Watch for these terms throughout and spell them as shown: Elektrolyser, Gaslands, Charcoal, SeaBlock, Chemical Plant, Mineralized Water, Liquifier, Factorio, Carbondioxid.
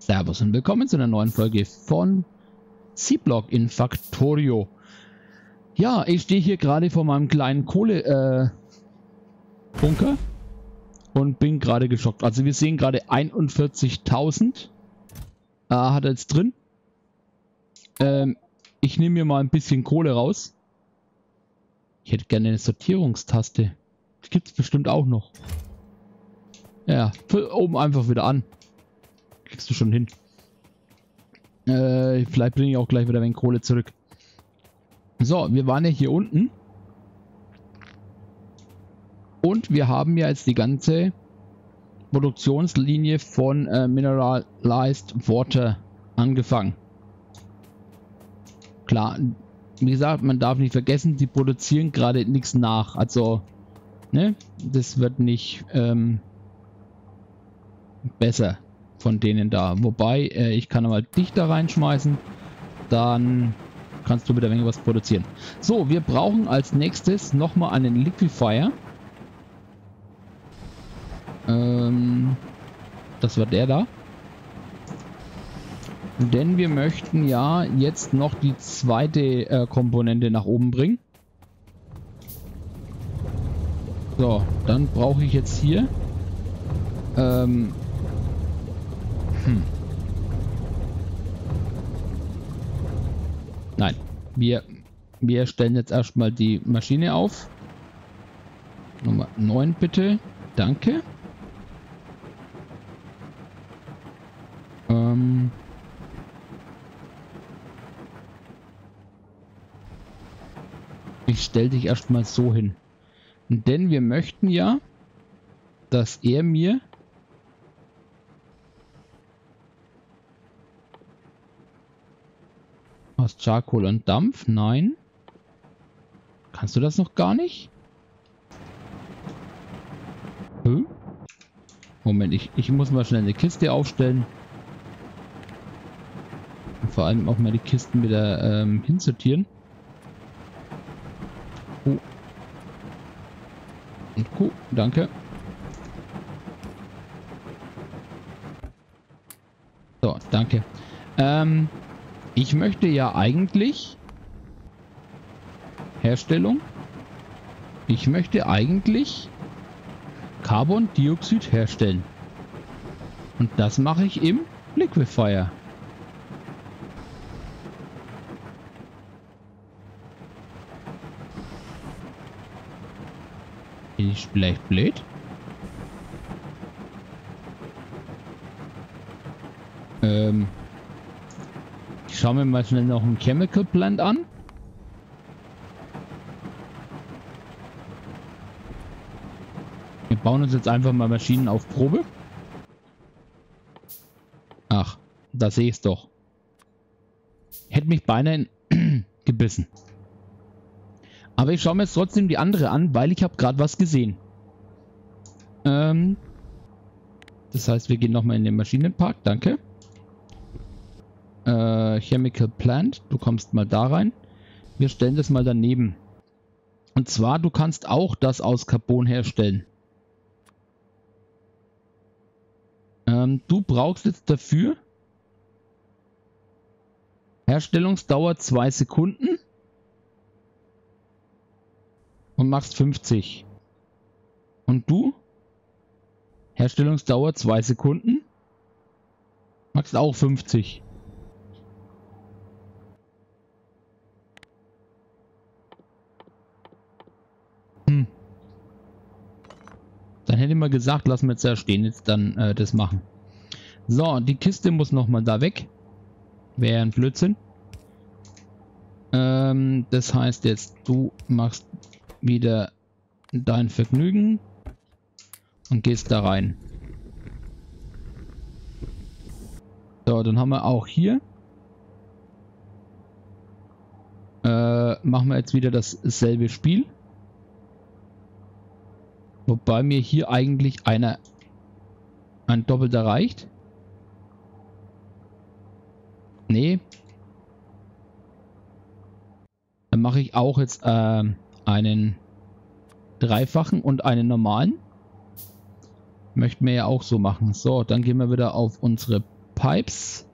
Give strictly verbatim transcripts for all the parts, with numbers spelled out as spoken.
Servus und willkommen zu einer neuen Folge von SeaBlock in Factorio. Ja, ich stehe hier gerade vor meinem kleinen Kohlebunker äh, und bin gerade geschockt. Also wir sehen gerade einundvierzigtausend äh, hat er jetzt drin. Ähm, ich nehme mir mal ein bisschen Kohle raus. Ich hätte gerne eine Sortierungstaste. Das gibt es bestimmt auch noch. Ja, oben einfach wieder an. Kriegst du schon hin. Äh, vielleicht bringe ich auch gleich wieder ein wenig Kohle zurück. So, wir waren ja hier unten. Und wir haben ja jetzt die ganze Produktionslinie von äh, Mineralized Water angefangen. Klar, wie gesagt, man darf nicht vergessen, sie produzieren gerade nichts nach. Also, ne, das wird nicht ähm, besser von denen da. Wobei, äh, ich kann aber dich da reinschmeißen. Dann kannst du wieder ein wenig was produzieren. So, wir brauchen als nächstes nochmal einen Liquifier. Ähm, das war der da. Denn wir möchten ja jetzt noch die zweite äh, Komponente nach oben bringen. So, dann brauche ich jetzt hier ähm, nein, wir, wir stellen jetzt erstmal die Maschine auf. Nummer neun bitte. Danke. Ähm ich stelle dich erstmal so hin. Denn wir möchten ja, dass er mir Charcoal und Dampf? Nein. Kannst du das noch gar nicht? Hm? Moment, ich, ich muss mal schnell eine Kiste aufstellen. Und vor allem auch mal die Kisten wieder ähm, hinsortieren. Oh. Und Kuh, danke. So, danke. Ähm... Ich möchte ja eigentlich Herstellung. Ich möchte eigentlich Carbondioxid herstellen. Und das mache ich im Liquifier. Bin ich vielleicht blöd? Ähm... Schauen wir mal schnell noch einen Chemical Plant an. Wir bauen uns jetzt einfach mal Maschinen auf Probe. Ach, da sehe ich es doch. Hätte mich beinahe gebissen. Aber ich schaue mir jetzt trotzdem die andere an, weil ich habe gerade was gesehen. Ähm, das heißt, wir gehen nochmal in den Maschinenpark. Danke. Chemical Plant, du kommst mal da rein. Wir stellen das mal daneben. Und zwar, du kannst auch das aus Carbon herstellen. Ähm, du brauchst jetzt dafür Herstellungsdauer zwei Sekunden und machst fünfzig. Und du Herstellungsdauer zwei Sekunden machst auch fünfzig. Hätte mal gesagt, lassen wir jetzt da stehen, jetzt dann äh, das machen. So, die Kiste muss nochmal da weg. Wäre ein Blödsinn. Ähm, das heißt jetzt, du machst wieder dein Vergnügen und gehst da rein. So, dann haben wir auch hier. Äh, machen wir jetzt wieder dasselbe Spiel. Wobei mir hier eigentlich einer ein Doppelter reicht. Nee. Dann mache ich auch jetzt äh, einen dreifachen und einen normalen. Möchten wir ja auch so machen. So, dann gehen wir wieder auf unsere Pipes.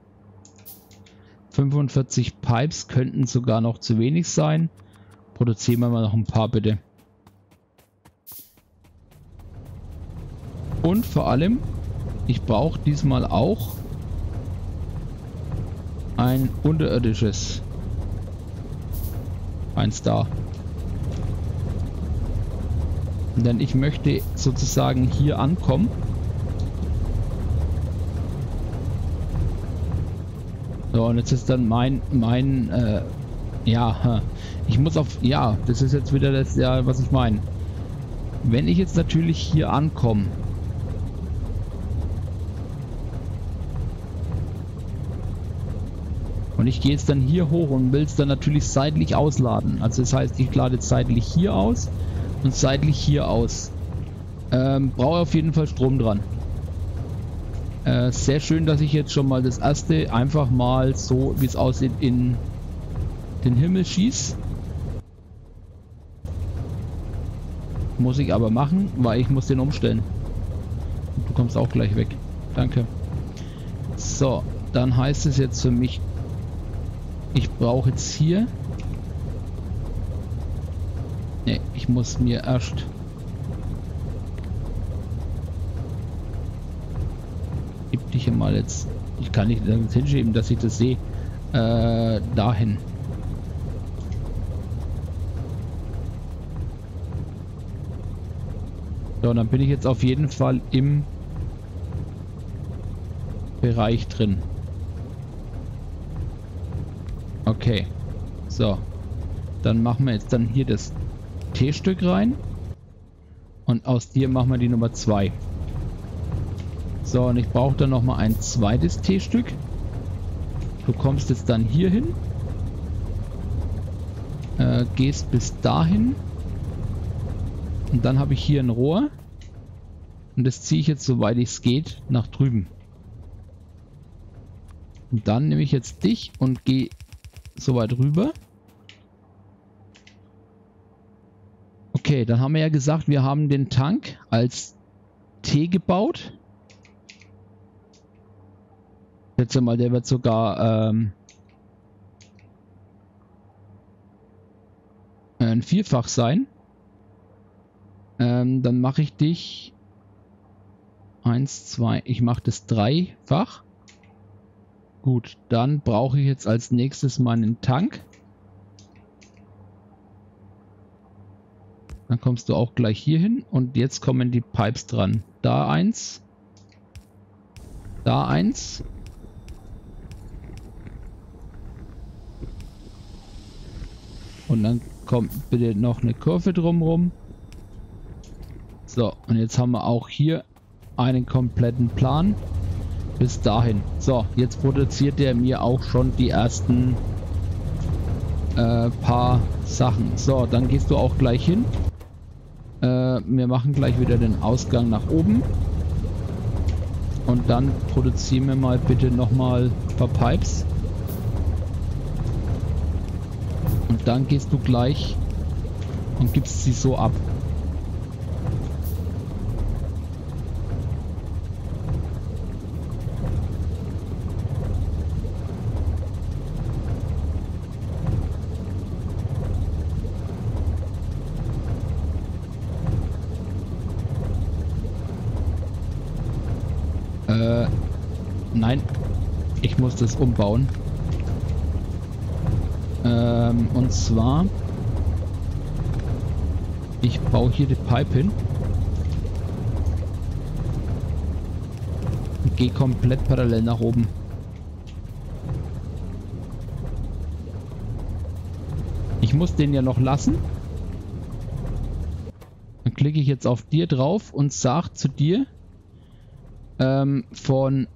fünfundvierzig Pipes könnten sogar noch zu wenig sein. Produzieren wir mal noch ein paar, bitte. Und vor allem, ich brauche diesmal auch ein unterirdisches. Eins da. Denn ich möchte sozusagen hier ankommen. So, und jetzt ist dann mein, mein, äh, ja, ich muss auf, ja, das ist jetzt wieder das, ja, was ich meine. Wenn ich jetzt natürlich hier ankomme, und ich gehe jetzt dann hier hoch und will es dann natürlich seitlich ausladen. Also das heißt, ich lade jetzt seitlich hier aus und seitlich hier aus. Ähm, brauche auf jeden Fall Strom dran. Äh, sehr schön, dass ich jetzt schon mal das erste einfach mal so, wie es aussieht, in den Himmel schieße. Muss ich aber machen, weil ich muss den umstellen. Du kommst auch gleich weg. Danke. So, dann heißt es jetzt für mich, ich brauche jetzt hier... Ne, ich muss mir erst... Gib dich hier mal jetzt... Ich kann nicht damit hinschieben, dass ich das sehe. Äh, dahin. So, dann bin ich jetzt auf jeden Fall im Bereich drin. Okay, so, dann machen wir jetzt dann hier das T-Stück rein und aus dir machen wir die Nummer zwei. So, und ich brauche dann nochmal ein zweites T-Stück. Du kommst jetzt dann hier hin, äh, gehst bis dahin und dann habe ich hier ein Rohr und das ziehe ich jetzt, soweit es geht, nach drüben. Und dann nehme ich jetzt dich und gehe so weit rüber. Okay, dann haben wir ja gesagt, wir haben den Tank als T gebaut. Jetzt mal, der wird sogar ähm, ein Vierfach sein. Ähm, dann mache ich dich eins, zwei, ich mache das dreifach. Gut, dann brauche ich jetzt als nächstes meinen Tank. Dann kommst du auch gleich hier hin. Und jetzt kommen die Pipes dran. Da eins. Da eins. Und dann kommt bitte noch eine Kurve drumherum. So, und jetzt haben wir auch hier einen kompletten Plan. Bis dahin. So, jetzt produziert er mir auch schon die ersten äh, paar Sachen. So, dann gehst du auch gleich hin. Äh, wir machen gleich wieder den Ausgang nach oben. Und dann produzieren wir mal bitte nochmal ein paar Pipes. Und dann gehst du gleich und gibst sie so ab. Nein, ich muss das umbauen. Ähm, und zwar, ich baue hier die Pipe hin. Und gehe komplett parallel nach oben. Ich muss den ja noch lassen. Dann klicke ich jetzt auf dir drauf und sage zu dir, ähm, von...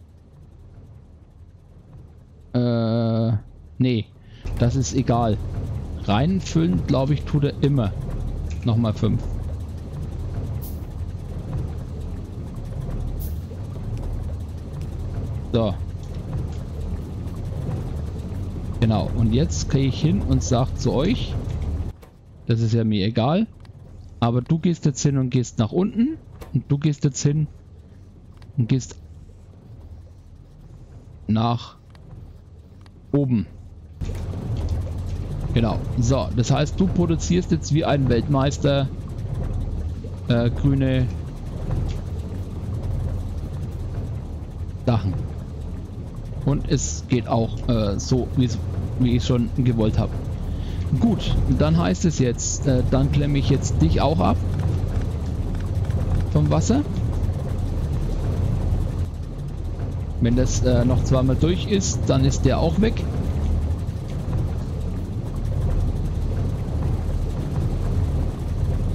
Äh, nee, das ist egal. Reinfüllen, glaube ich, tut er immer. Nochmal fünf. So. Genau, und jetzt kriege ich hin und sage zu euch, das ist ja mir egal, aber du gehst jetzt hin und gehst nach unten und du gehst jetzt hin und gehst nach oben. Genau. So, das heißt, du produzierst jetzt wie ein Weltmeister äh, grüne Sachen. Und es geht auch äh, so, wie ich schon gewollt habe. Gut, dann heißt es jetzt, äh, dann klemme ich jetzt dich auch ab vom Wasser. Wenn das äh, noch zweimal durch ist, dann ist der auch weg.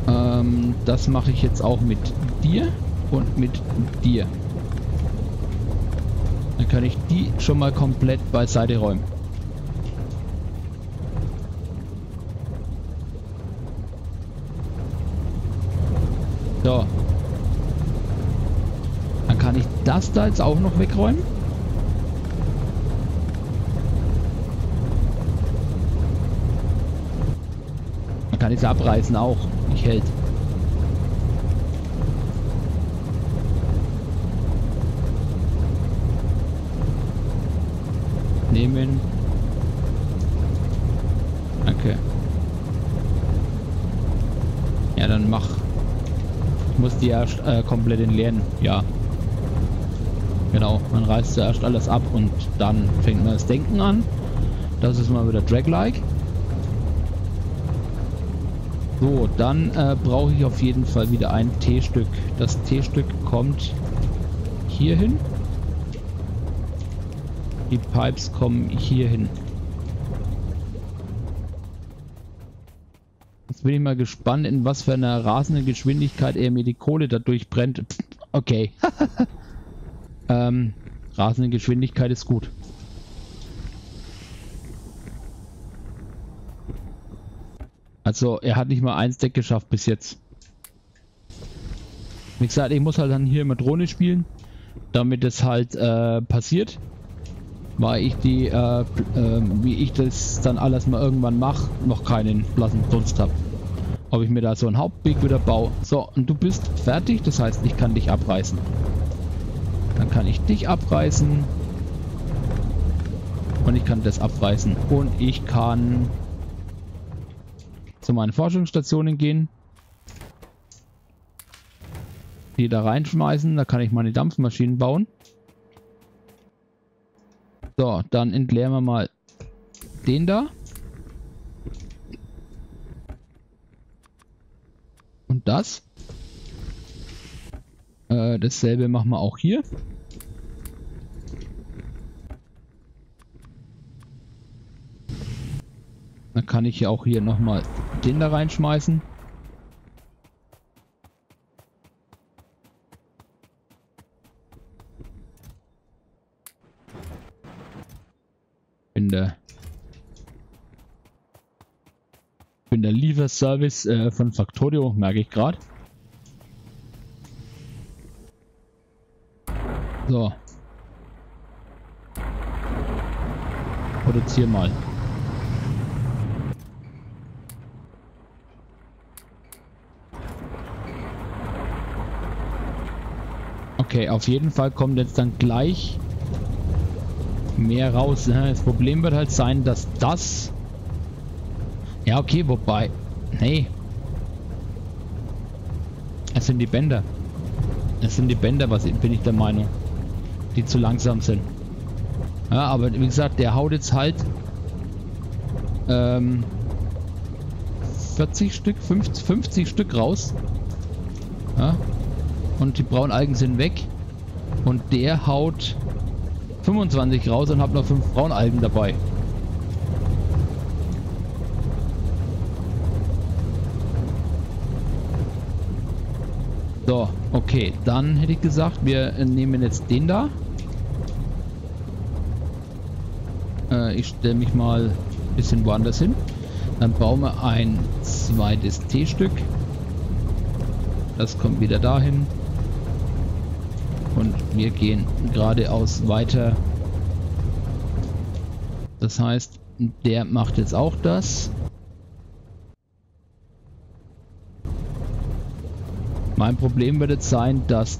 Ähm, das mache ich jetzt auch mit dir und mit dir. Dann kann ich die schon mal komplett beiseite räumen. So. Dann kann ich das da jetzt auch noch wegräumen. Man kann es abreißen auch. Nicht hält. Nehmen. Okay. Ja, dann mach. Ich muss die erst äh, komplett entleeren. Ja. Genau. Man reißt ja erst alles ab und dann fängt man das Denken an. Das ist mal wieder Drag-like. So, dann äh, brauche ich auf jeden Fall wieder ein T-Stück. Das T-Stück kommt hier hin. Die Pipes kommen hier hin. Jetzt bin ich mal gespannt, in was für einer rasenden Geschwindigkeit er mir die Kohle dadurch brennt. Pff, okay. ähm, rasende Geschwindigkeit ist gut. Also er hat nicht mal ein Stack geschafft bis jetzt. Wie gesagt, ich muss halt dann hier mit Drohne spielen, damit es halt äh, passiert. Weil ich die, äh, äh, wie ich das dann alles mal irgendwann mache, noch keinen blassen Dunst habe. Ob ich mir da so einen Hauptweg wieder baue. So, und du bist fertig, das heißt, ich kann dich abreißen. Dann kann ich dich abreißen. Und ich kann das abreißen. Und ich kann zu meinen Forschungsstationen gehen. Die da reinschmeißen, da kann ich meine Dampfmaschinen bauen. So, dann entleeren wir mal den da. Und das. Äh, dasselbe machen wir auch hier. Dann kann ich ja auch hier nochmal den da reinschmeißen. Ich bin der Lieferservice äh, von Factorio, merke ich gerade. So. Produziere mal. Okay, auf jeden Fall kommt jetzt dann gleich mehr raus. Das Problem wird halt sein, dass das... Ja, okay, wobei... Nee. Es sind die Bänder. Es sind die Bänder, was bin ich der Meinung. Die zu langsam sind. Ja, aber wie gesagt, der haut jetzt halt... Ähm, vierzig Stück, fünfzig Stück raus. Ja? Und die braunen Algen sind weg. Und der haut... fünfundzwanzig raus und habe noch fünf Braunalgen dabei. So, okay. Dann hätte ich gesagt, wir nehmen jetzt den da. Äh, ich stelle mich mal ein bisschen woanders hin. Dann bauen wir ein zweites T-Stück. Das kommt wieder dahin. Und wir gehen geradeaus weiter. Das heißt, der macht jetzt auch das. Mein Problem wird jetzt sein, dass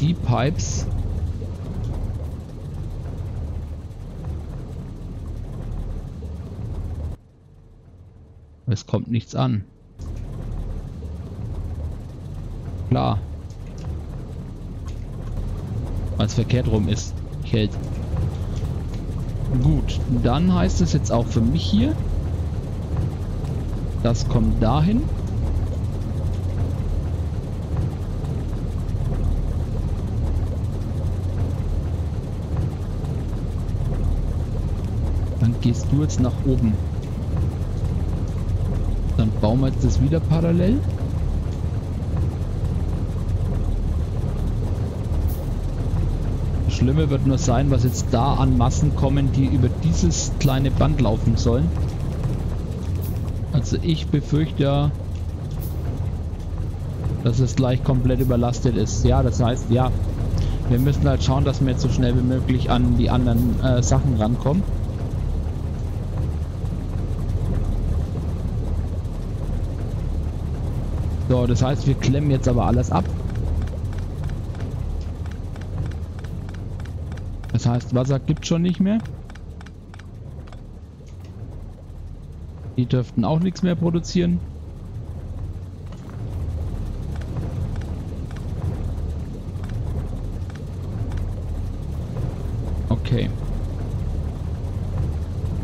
die Pipes Es kommt nichts an. Klar. Weil es verkehrt rum ist. Kalt. Gut, dann heißt es jetzt auch für mich hier. Das kommt dahin. Dann gehst du jetzt nach oben. Dann bauen wir jetzt das wieder parallel. Das Schlimme wird nur sein, was jetzt da an Massen kommen, die über dieses kleine Band laufen sollen. Also ich befürchte ja, dass es gleich komplett überlastet ist. Ja, das heißt, ja, wir müssen halt schauen, dass wir jetzt so schnell wie möglich an die anderen äh, Sachen rankommen. So, das heißt, wir klemmen jetzt aber alles ab. Das heißt, Wasser gibt es schon nicht mehr. Die dürften auch nichts mehr produzieren. Okay.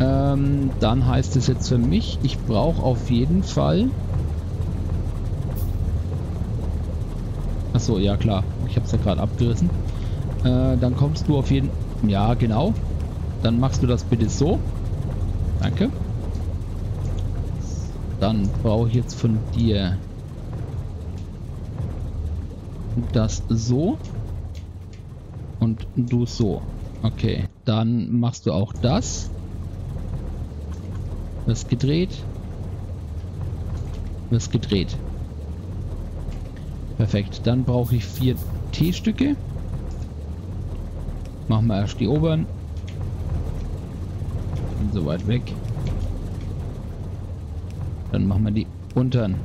Ähm, dann heißt es jetzt für mich, ich brauche auf jeden Fall... Achso, ja klar. Ich habe es ja gerade abgerissen. Äh, dann kommst du auf jeden... Ja, genau. Dann machst du das bitte so. Danke. Dann brauche ich jetzt von dir das so. Und du so. Okay. Dann machst du auch das. Das gedreht. Das gedreht. Perfekt, dann brauche ich vier T-Stücke. Machen wir erst die oberen. Bin so weit weg. Dann machen wir die unteren.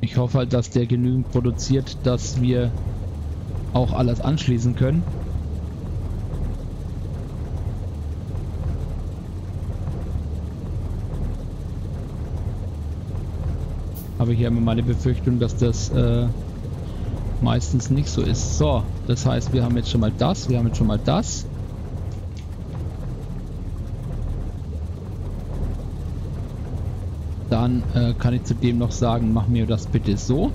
Ich hoffe halt, dass der genügend produziert, dass wir auch alles anschließen können. Habe ich ja immer mal die Befürchtung, dass das äh, meistens nicht so ist. So, das heißt, wir haben jetzt schon mal das, wir haben jetzt schon mal das. Dann äh, kann ich zudem noch sagen, mach mir das bitte so.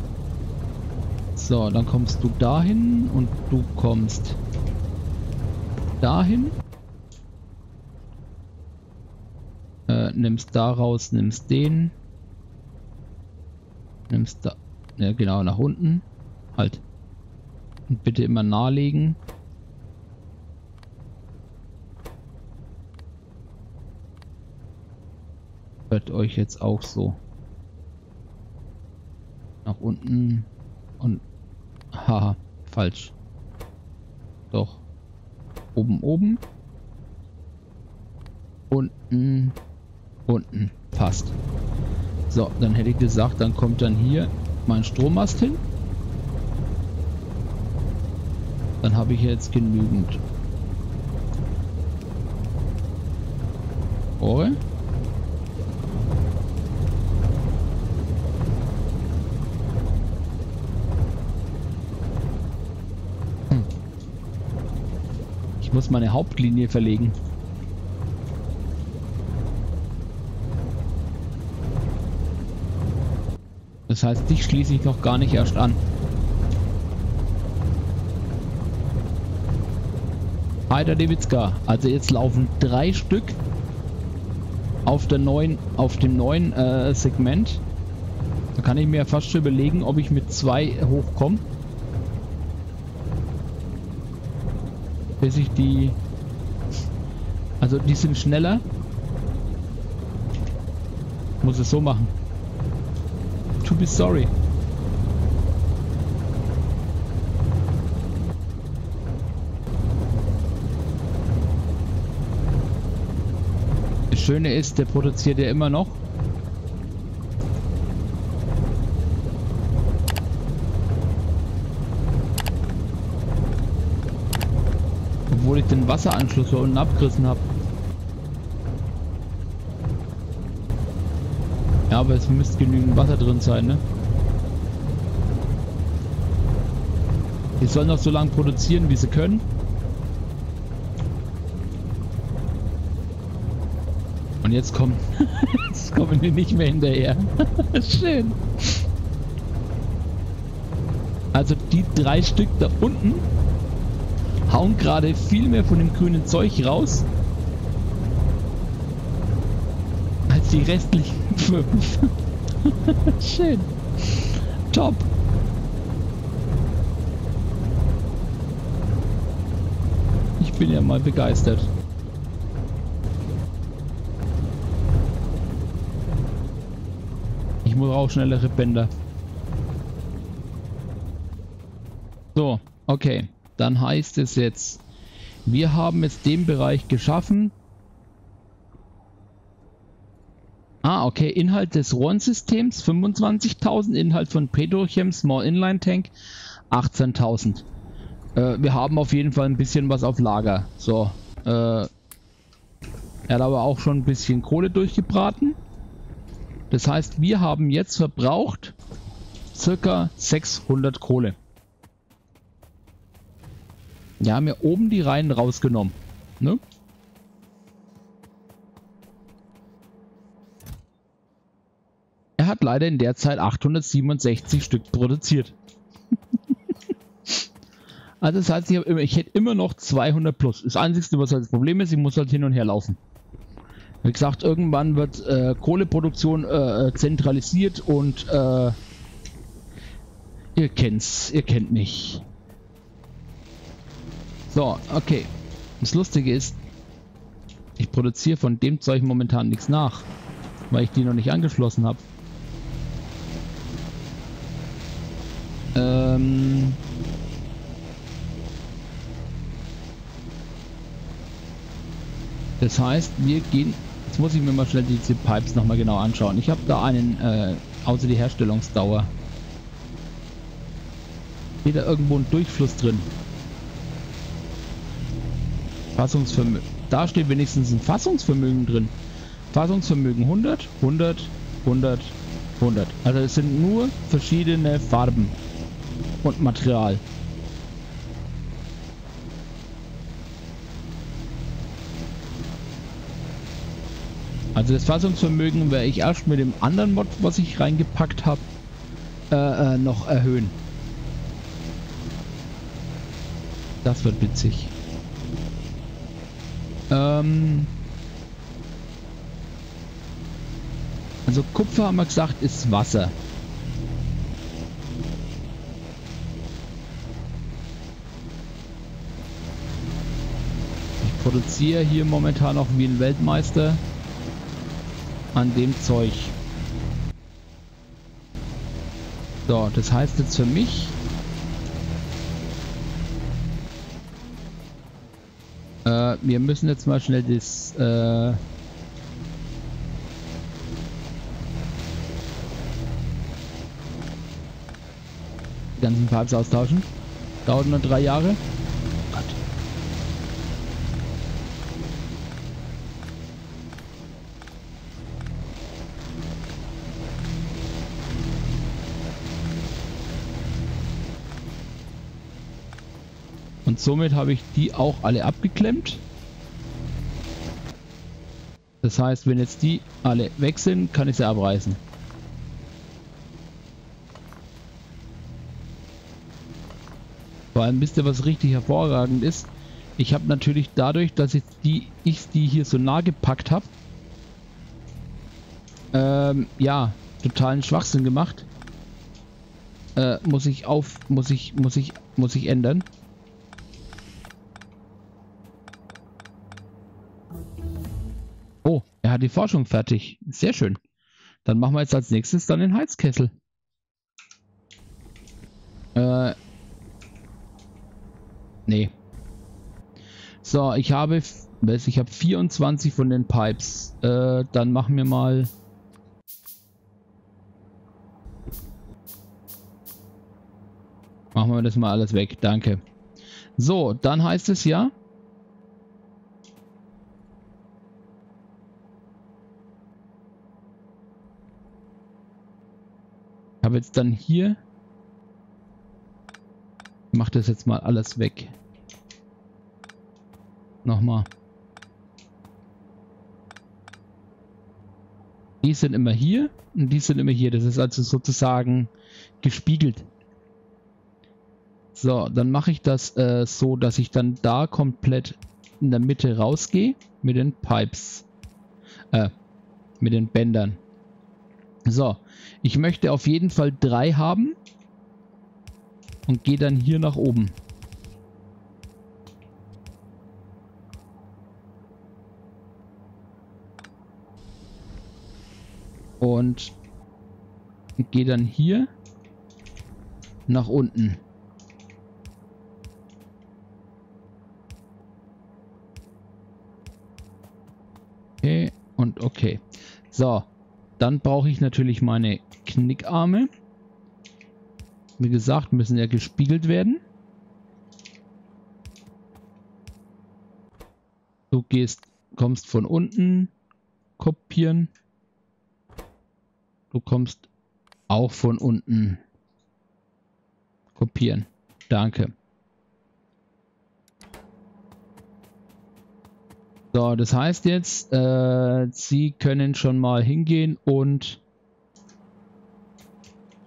So, dann kommst du dahin und du kommst dahin. Äh, nimmst daraus, nimmst den. Nimmst da, ja genau, nach unten. Halt. Und bitte immer nahelegen. Hört euch jetzt auch so. Nach unten. Und, haha, falsch. Doch. Oben, oben. Unten, unten. Passt. So, dann hätte ich gesagt, dann kommt dann hier mein Strommast hin. Dann habe ich jetzt genügend Rohre. Hm. Ich muss meine Hauptlinie verlegen. Das heißt, dich schließe ich noch gar nicht erst an. Heider Dewitzka. Also jetzt laufen drei Stück auf der neuen, auf dem neuen äh, Segment. Da kann ich mir fast schon überlegen, ob ich mit zwei hochkomme. Bis ich die... Also die sind schneller. Ich muss es so machen. To be sorry. Das Schöne ist, der produziert ja immer noch. den Wasseranschluss da unten abgerissen habe. Ja, aber es müsste genügend Wasser drin sein, ne? Die sollen noch so lange produzieren, wie sie können. Und jetzt kommen, jetzt kommen die nicht mehr hinterher. Schön. Also die drei Stück da unten hauen gerade viel mehr von dem grünen Zeug raus als die restlichen fünf. Schön. Top. Ich bin ja mal begeistert. Ich muss auch schnellere Bänder. So, okay. Dann heißt es jetzt, wir haben jetzt den Bereich geschaffen. Ah, okay. Inhalt des Rohrensystems fünfundzwanzigtausend. Inhalt von Petrochem Small Inline Tank achtzehntausend. Äh, wir haben auf jeden Fall ein bisschen was auf Lager. So. Äh, er hat aber auch schon ein bisschen Kohle durchgebraten. Das heißt, wir haben jetzt verbraucht circa sechshundert Kohle. Wir haben ja oben die Reihen rausgenommen. Ne? Er hat leider in der Zeit achthundertsiebenundsechzig Stück produziert. Also das heißt, ich, immer, ich hätte immer noch zweihundert plus. Das einzige, was halt das Problem ist, ich muss halt hin und her laufen. Wie gesagt, irgendwann wird äh, Kohleproduktion äh, zentralisiert und äh, ihr kennt's, ihr kennt mich. So, okay. Das Lustige ist, ich produziere von dem Zeug momentan nichts nach, weil ich die noch nicht angeschlossen habe. Ähm... Das heißt, wir gehen... Jetzt muss ich mir mal schnell diese Pipes nochmal genau anschauen. Ich habe da einen, äh, außer die Herstellungsdauer. Steht da irgendwo ein Durchfluss drin? Fassungsvermögen. Da steht wenigstens ein Fassungsvermögen drin. Fassungsvermögen hundert, hundert, hundert, hundert. Also es sind nur verschiedene Farben und Material. Also das Fassungsvermögen werde ich erst mit dem anderen Mod, was ich reingepackt habe, äh, äh, noch erhöhen. Das wird witzig. Ähm also Kupfer, haben wir gesagt, ist Wasser. Ich produziere hier momentan noch wie ein Weltmeister an dem Zeug. So, das heißt jetzt für mich, äh, wir müssen jetzt mal schnell das äh, die ganzen Pipes austauschen. Dauert nur drei Jahre. Somit habe ich die auch alle abgeklemmt. Das heißt, wenn jetzt die alle weg sind, kann ich sie abreißen. Vor allem wisst ihr, was richtig hervorragend ist. Ich habe natürlich dadurch, dass ich die, ich die hier so nah gepackt habe, ähm, ja, totalen Schwachsinn gemacht. Äh, muss ich auf, muss ich, muss ich, muss ich ändern. Die Forschung fertig. Sehr schön. Dann machen wir jetzt als nächstes dann den Heizkessel. Äh. Nee. So, ich habe ich habe vierundzwanzig von den Pipes. Äh, dann machen wir mal Machen wir das mal alles weg. Danke. So, dann heißt es ja, habe jetzt dann hier... Ich mache das jetzt mal alles weg. Nochmal. Die sind immer hier und die sind immer hier. Das ist also sozusagen gespiegelt. So, dann mache ich das äh, so, dass ich dann da komplett in der Mitte rausgehe mit den Pipes. Äh, mit den Bändern. So, ich möchte auf jeden Fall drei haben und gehe dann hier nach oben. Und gehe dann hier nach unten. Okay und okay. So, dann brauche ich natürlich meine Knickarme. Wie gesagt, müssen ja gespiegelt werden. Du gehst, kommst von unten, kopieren. Du kommst auch von unten. Kopieren. Danke. So, das heißt jetzt, äh, sie können schon mal hingehen und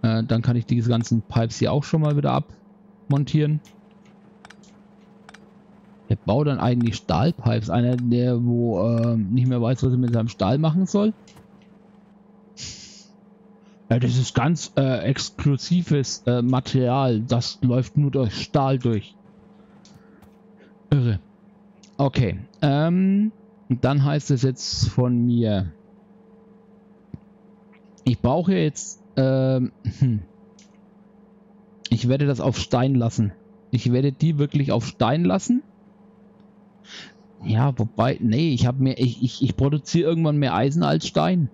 äh, dann kann ich diese ganzen Pipes hier auch schon mal wieder abmontieren. Der baut dann eigentlich Stahlpipes. Einer, der wo äh, nicht mehr weiß, was er mit seinem Stahl machen soll. Das ist ganz äh, exklusives äh, Material. Das läuft nur durch Stahl durch. Irre. Okay. Ähm, dann heißt es jetzt von mir. Ich brauche jetzt... Ähm, hm. Ich werde das auf Stein lassen. Ich werde die wirklich auf Stein lassen. Ja, wobei... Nee, ich habe mehr... Ich, ich, ich produziere irgendwann mehr Eisen als Stein.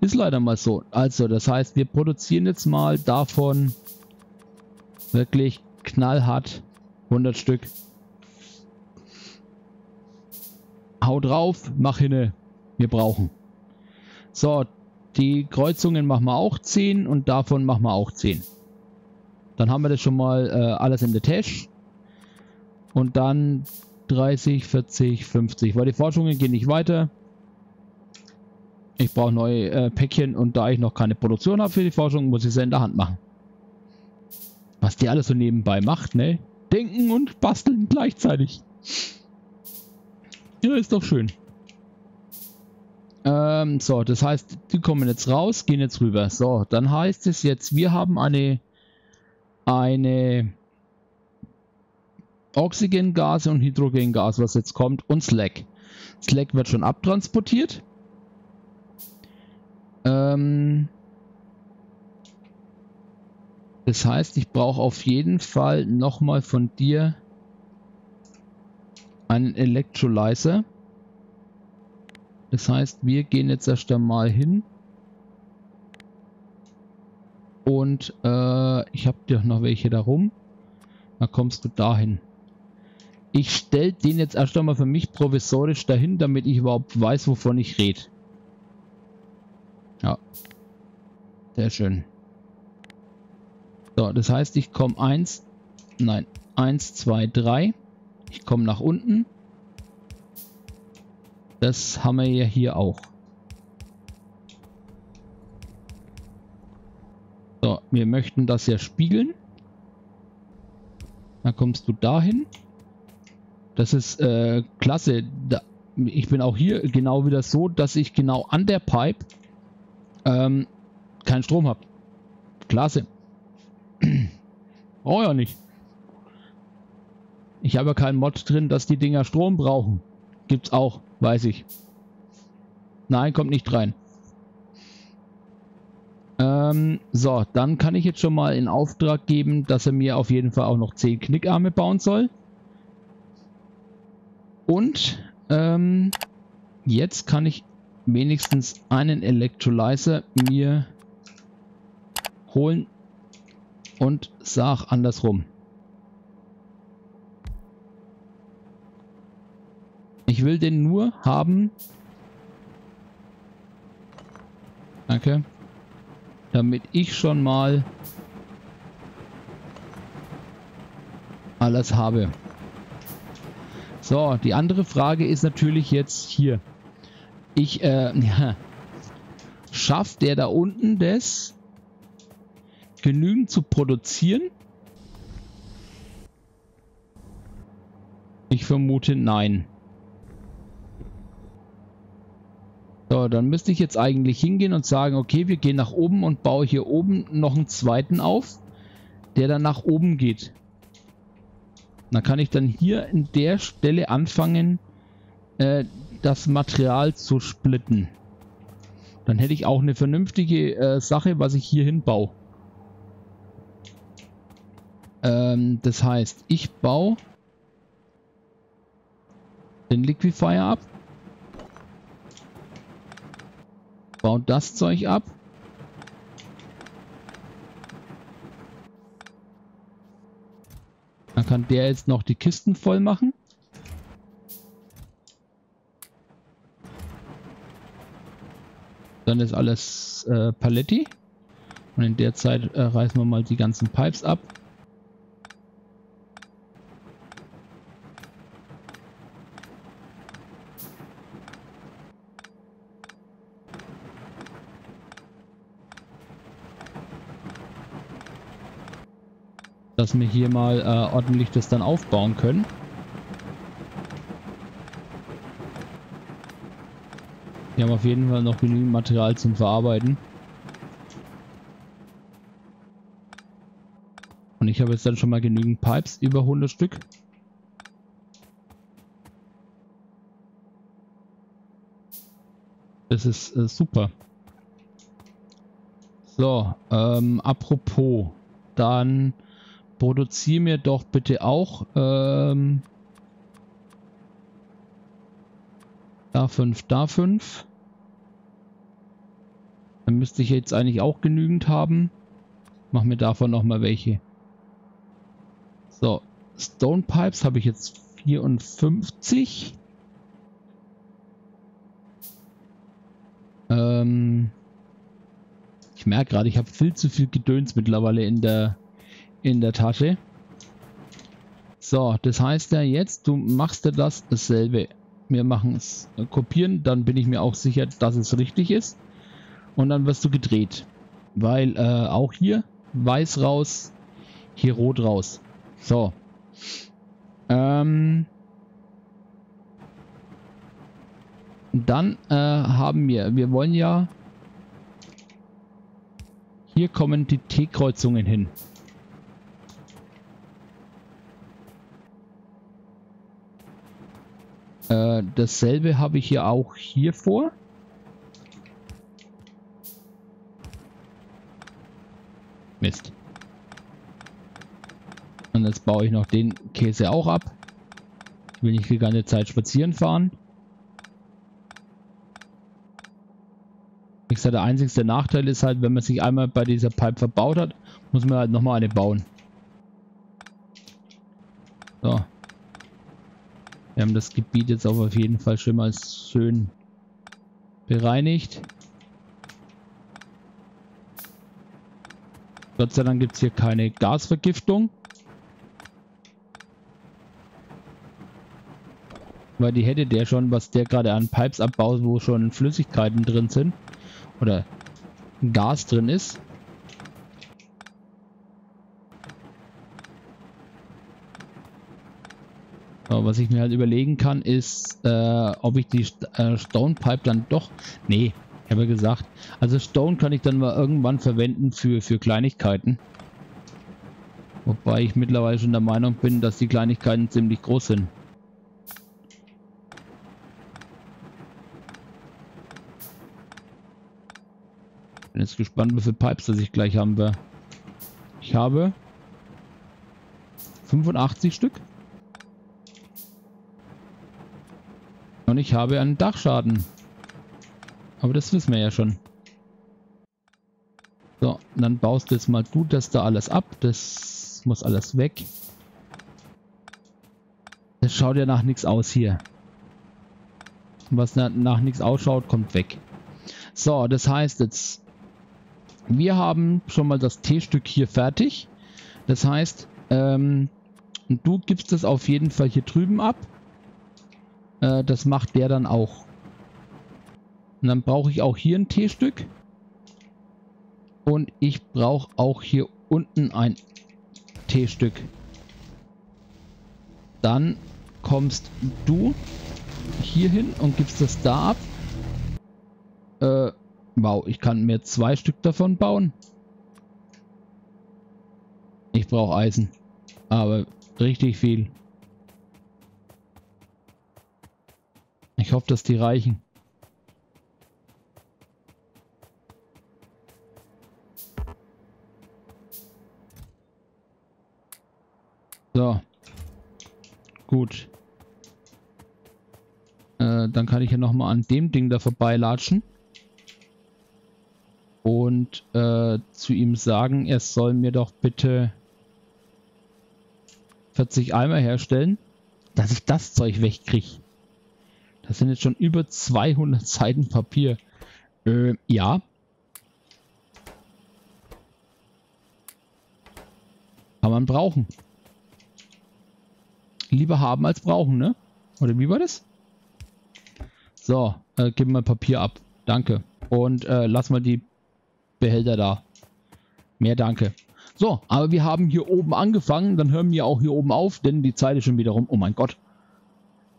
Ist leider mal so. Also, das heißt, wir produzieren jetzt mal davon wirklich knallhart hundert Stück. Hau drauf, mach hinne. Wir brauchen. So, die Kreuzungen machen wir auch zehn und davon machen wir auch zehn. Dann haben wir das schon mal äh, alles in der Tasche. Und dann dreißig, vierzig, fünfzig. Weil die Forschungen gehen nicht weiter. Ich brauche neue äh, Päckchen und da ich noch keine Produktion habe für die Forschung, muss ich es in der Hand machen. Was die alles so nebenbei macht, ne? Denken und basteln gleichzeitig. Ja, ist doch schön. Ähm, so, das heißt, die kommen jetzt raus, gehen jetzt rüber. So, dann heißt es jetzt, wir haben eine eine Oxygengase und Hydrogengas, was jetzt kommt, und Slack. Slack wird schon abtransportiert. Das heißt, ich brauche auf jeden Fall nochmal von dir einen Elektrolyser. Das heißt, wir gehen jetzt erst einmal hin. Und äh, ich habe dir noch welche da rum. Da kommst du dahin. Ich stelle den jetzt erst einmal für mich provisorisch dahin, damit ich überhaupt weiß, wovon ich rede. Ja, sehr schön. So, das heißt, ich komme eins, nein, eins, zwei, drei. Ich komme nach unten. Das haben wir ja hier auch. So, wir möchten das ja spiegeln. Dann kommst du dahin. Das ist äh, klasse. Da, ich bin auch hier genau wieder so, dass ich genau an der Pipe Ähm, kein Strom habt. Klasse. Brauche ja nicht. Ich habe ja keinen Mod drin, dass die Dinger Strom brauchen. Gibt's auch, weiß ich. Nein, kommt nicht rein. Ähm, so, dann kann ich jetzt schon mal in Auftrag geben, dass er mir auf jeden Fall auch noch zehn Knickarme bauen soll. Und ähm, jetzt kann ich wenigstens einen Elektrolyser mir holen und sag andersrum. Ich will den nur haben. Danke. damit ich schon mal alles habe. So, die andere Frage ist natürlich jetzt hier. Ich, äh, ja, schafft der da unten das genügend zu produzieren? Ich vermute, nein. So, dann müsste ich jetzt eigentlich hingehen und sagen, okay, wir gehen nach oben und baue hier oben noch einen zweiten auf, der dann nach oben geht. Dann kann ich dann hier in der Stelle anfangen, äh, das Material zu splitten. Dann hätte ich auch eine vernünftige äh, Sache, was ich hier hin baue. Ähm, das heißt, ich baue den Liquifier ab. Baue das Zeug ab. Dann kann der jetzt noch die Kisten voll machen. Dann ist alles äh, Paletti. Und in der Zeit äh, reißen wir mal die ganzen Pipes ab. Dass wir hier mal äh, ordentlich das dann aufbauen können. Wir haben auf jeden Fall noch genügend Material zum Verarbeiten. Und ich habe jetzt dann schon mal genügend Pipes, über hundert Stück. Das ist äh, super. So, ähm, apropos, dann produziere mir doch bitte auch ähm, da fünf, da fünf. Dann müsste ich jetzt eigentlich auch genügend haben. Mach mir davon nochmal welche. So, Stone Pipes habe ich jetzt vierundfünfzig. Ähm, ich merke gerade, ich habe viel zu viel Gedöns mittlerweile in der in der Tasche. So, das heißt ja jetzt, du machst ja das dasselbe. Wir machen es äh, kopieren, dann bin ich mir auch sicher, dass es richtig ist. Und dann wirst du gedreht. Weil äh, auch hier weiß raus, hier rot raus. So. Ähm. Dann äh, haben wir, wir wollen ja, hier kommen die T-Kreuzungen hin. Dasselbe habe ich hier auch hier vor. Mist. Und jetzt baue ich noch den Käse auch ab. Ich will nicht die ganze Zeit spazieren fahren. Ich sage, der einzige Nachteil ist halt, wenn man sich einmal bei dieser Pipe verbaut hat, muss man halt nochmal eine bauen. So. Wir haben das Gebiet jetzt auch auf jeden Fall schon mal schön bereinigt. Gott sei Dank gibt es hier keine Gasvergiftung. Weil die hätte der schon, was der gerade an Pipes abbaut, wo schon Flüssigkeiten drin sind. Oder Gas drin ist. Was ich mir halt überlegen kann, ist, äh, ob ich die St äh, Stone Pipe dann doch... Nee, ich habe ja gesagt. Also Stone kann ich dann mal irgendwann verwenden für, für Kleinigkeiten. Wobei ich mittlerweile schon der Meinung bin, dass die Kleinigkeiten ziemlich groß sind. Bin jetzt gespannt, wie viele Pipes das ich gleich haben werde. Ich habe fünfundachtzig Stück. Und ich habe einen Dachschaden. Aber das wissen wir ja schon. So, dann baust du jetzt mal du das da alles ab. Das muss alles weg. Das schaut ja nach nichts aus hier. Was nach, nach nichts ausschaut, kommt weg. So, das heißt jetzt, Wir haben schon mal das T-Stück hier fertig. Das heißt, ähm, du gibst es auf jeden Fall hier drüben ab. Äh, das macht der dann auch. Und dann brauche ich auch hier ein T-Stück. Und ich brauche auch hier unten ein T-Stück. Dann kommst du hier hin und gibst das da ab. Äh, wow, ich kann mir zwei Stück davon bauen. Ich brauche Eisen. Aber richtig viel. Ich hoffe, dass die reichen. So. Gut. Äh, dann kann ich ja nochmal an dem Ding da vorbeilatschen. Und äh, zu ihm sagen, er soll mir doch bitte vierzig Eimer herstellen, dass ich das Zeug wegkriege. Das sind jetzt schon über zweihundert Seiten Papier. Äh, ja. Kann man brauchen. Lieber haben als brauchen, ne? Oder wie war das? So, äh, gib mal Papier ab. Danke. Und äh, lass mal die Behälter da. Mehr danke. So, aber wir haben hier oben angefangen. Dann hören wir auch hier oben auf, denn die Zeit ist schon wieder rum. Oh mein Gott.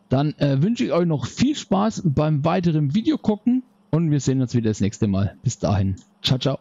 Dann äh, wünsche ich euch noch viel Spaß beim weiteren Video gucken und wir sehen uns wieder das nächste Mal. Bis dahin. Ciao, ciao.